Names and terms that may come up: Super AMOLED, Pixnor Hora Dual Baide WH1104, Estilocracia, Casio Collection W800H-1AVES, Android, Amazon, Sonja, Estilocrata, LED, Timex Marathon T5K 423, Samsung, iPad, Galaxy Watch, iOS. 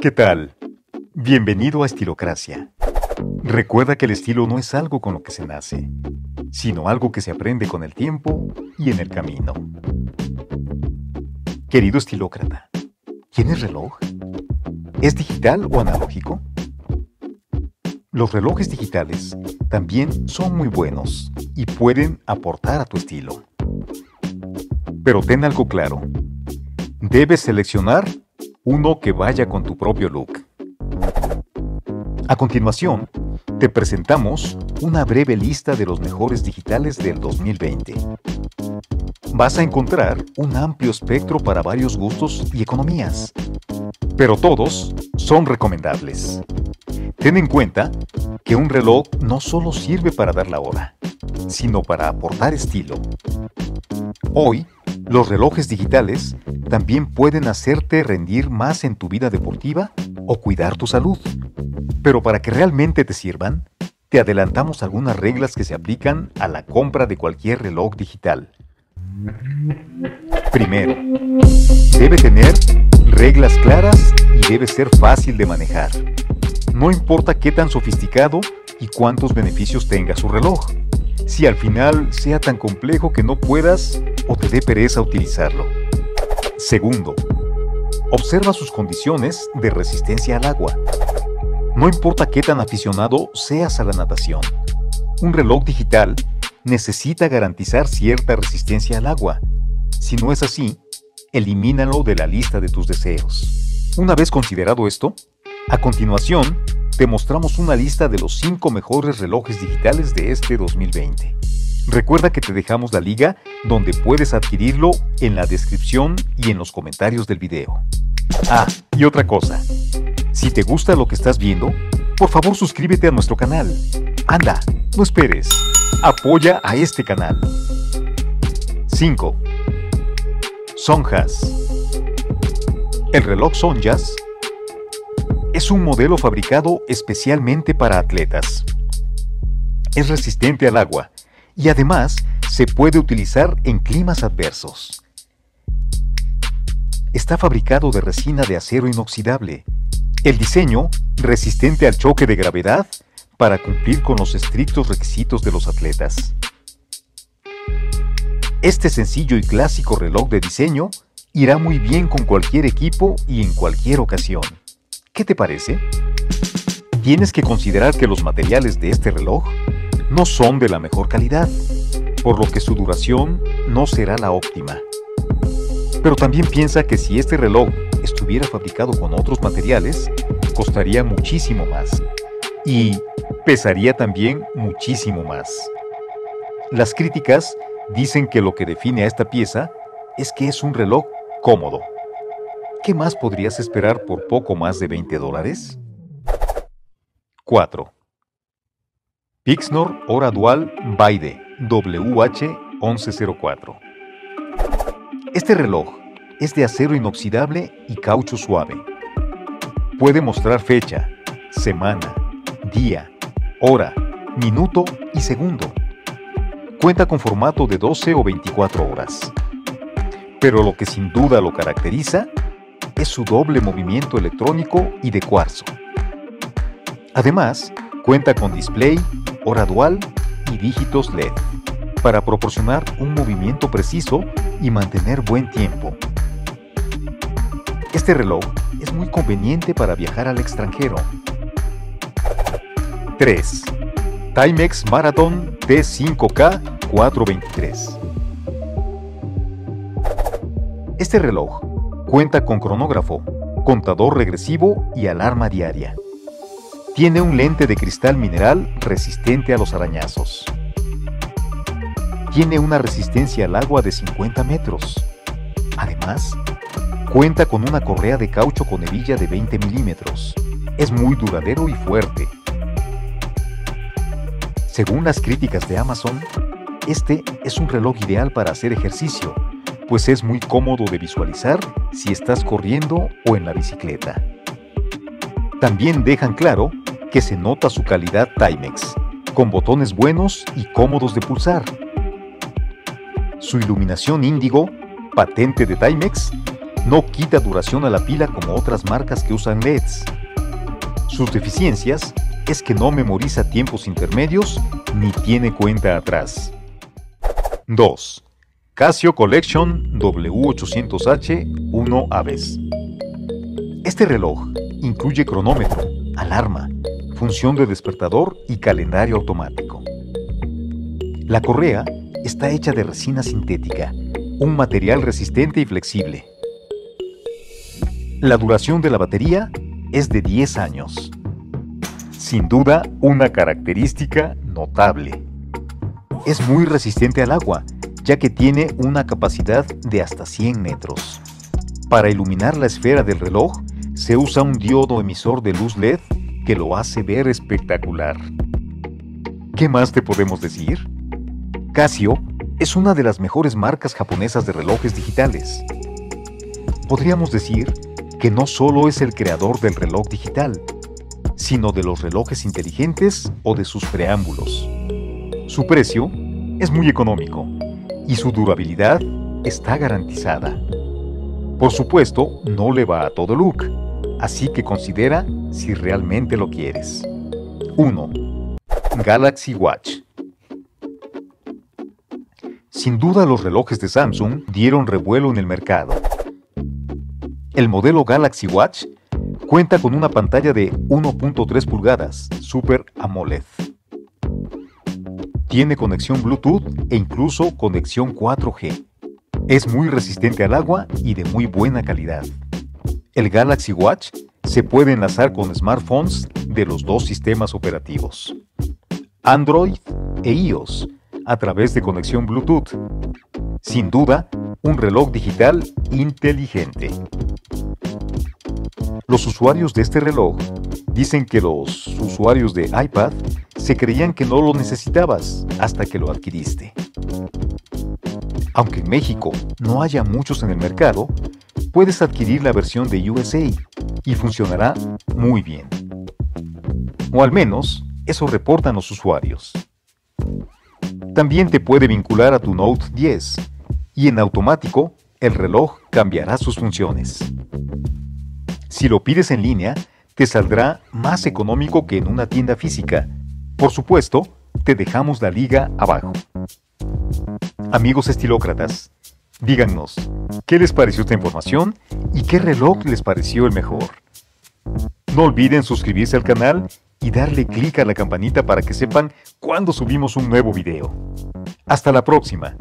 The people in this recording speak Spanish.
¿Qué tal? Bienvenido a Estilocracia. Recuerda que el estilo no es algo con lo que se nace, sino algo que se aprende con el tiempo y en el camino. Querido estilócrata, ¿tienes reloj? ¿Es digital o analógico? Los relojes digitales también son muy buenos y pueden aportar a tu estilo. Pero ten algo claro, debes seleccionar uno que vaya con tu propio look. A continuación, te presentamos una breve lista de los mejores digitales del 2020. Vas a encontrar un amplio espectro para varios gustos y economías, pero todos son recomendables. Ten en cuenta que un reloj no solo sirve para dar la hora, sino para aportar estilo. Hoy, los relojes digitales también pueden hacerte rendir más en tu vida deportiva o cuidar tu salud. Pero para que realmente te sirvan, te adelantamos algunas reglas que se aplican a la compra de cualquier reloj digital. Primero, debe tener reglas claras y debe ser fácil de manejar. No importa qué tan sofisticado y cuántos beneficios tenga su reloj. Si al final sea tan complejo que no puedas o te dé pereza utilizarlo. Segundo, observa sus condiciones de resistencia al agua. No importa qué tan aficionado seas a la natación, un reloj digital necesita garantizar cierta resistencia al agua. Si no es así, elimínalo de la lista de tus deseos. Una vez considerado esto, a continuación, te mostramos una lista de los 5 mejores relojes digitales de este 2020. Recuerda que te dejamos la liga donde puedes adquirirlo en la descripción y en los comentarios del video. Ah, y otra cosa. Si te gusta lo que estás viendo, por favor suscríbete a nuestro canal. Anda, no esperes. Apoya a este canal. 5. Sonjas. El reloj Sonja es un modelo fabricado especialmente para atletas. Es resistente al agua y además se puede utilizar en climas adversos. Está fabricado de resina de acero inoxidable. El diseño resistente al choque de gravedad para cumplir con los estrictos requisitos de los atletas. Este sencillo y clásico reloj de diseño irá muy bien con cualquier equipo y en cualquier ocasión. ¿Qué te parece? Tienes que considerar que los materiales de este reloj no son de la mejor calidad, por lo que su duración no será la óptima. Pero también piensa que si este reloj estuviera fabricado con otros materiales, costaría muchísimo más y pesaría también muchísimo más. Las críticas dicen que lo que define a esta pieza es que es un reloj cómodo. ¿Qué más podrías esperar por poco más de $20? 4. Pixnor Hora Dual Baide WH1104. Este reloj es de acero inoxidable y caucho suave. Puede mostrar fecha, semana, día, hora, minuto y segundo. Cuenta con formato de 12 o 24 horas. Pero lo que sin duda lo caracteriza es su doble movimiento electrónico y de cuarzo. Además, cuenta con display, hora dual y dígitos LED para proporcionar un movimiento preciso y mantener buen tiempo. Este reloj es muy conveniente para viajar al extranjero. 3. Timex Marathon T5K 423. Este reloj cuenta con cronógrafo, contador regresivo y alarma diaria. Tiene un lente de cristal mineral resistente a los arañazos. Tiene una resistencia al agua de 50 metros. Además, cuenta con una correa de caucho con hebilla de 20 milímetros. Es muy duradero y fuerte. Según las críticas de Amazon, este es un reloj ideal para hacer ejercicio, pues es muy cómodo de visualizar si estás corriendo o en la bicicleta. También dejan claro que se nota su calidad Timex, con botones buenos y cómodos de pulsar. Su iluminación índigo, patente de Timex, No quita duración a la pila como otras marcas que usan LEDs. Sus deficiencias es que no memoriza tiempos intermedios ni tiene cuenta atrás. 2. Casio Collection W800H-1AVES. Este reloj incluye cronómetro, alarma, función de despertador y calendario automático. La correa está hecha de resina sintética, un material resistente y flexible. La duración de la batería es de 10 años. Sin duda, una característica notable. Es muy resistente al agua, ya que tiene una capacidad de hasta 100 metros. Para iluminar la esfera del reloj, se usa un diodo emisor de luz LED que lo hace ver espectacular. ¿Qué más te podemos decir? Casio es una de las mejores marcas japonesas de relojes digitales. Podríamos decir que no solo es el creador del reloj digital, sino de los relojes inteligentes o de sus preámbulos. Su precio es muy económico y su durabilidad está garantizada. Por supuesto, no le va a todo look, así que considera si realmente lo quieres. 1. Galaxy Watch. Sin duda, los relojes de Samsung dieron revuelo en el mercado. El modelo Galaxy Watch cuenta con una pantalla de 1.3 pulgadas Super AMOLED. Tiene conexión Bluetooth e incluso conexión 4G. Es muy resistente al agua y de muy buena calidad. El Galaxy Watch se puede enlazar con smartphones de los dos sistemas operativos, Android e iOS, a través de conexión Bluetooth. Sin duda, un reloj digital inteligente. Los usuarios de este reloj dicen que los usuarios de iPad se creían que no lo necesitabas hasta que lo adquiriste. Aunque en México no haya muchos en el mercado, puedes adquirir la versión de USA y funcionará muy bien. O al menos, eso reportan los usuarios. También te puede vincular a tu Note 10 y en automático el reloj cambiará sus funciones. Si lo pides en línea, te saldrá más económico que en una tienda física. Por supuesto, te dejamos la liga abajo. Amigos estilócratas, díganos, ¿qué les pareció esta información y qué reloj les pareció el mejor? No olviden suscribirse al canal y darle clic a la campanita para que sepan cuando subimos un nuevo video. Hasta la próxima.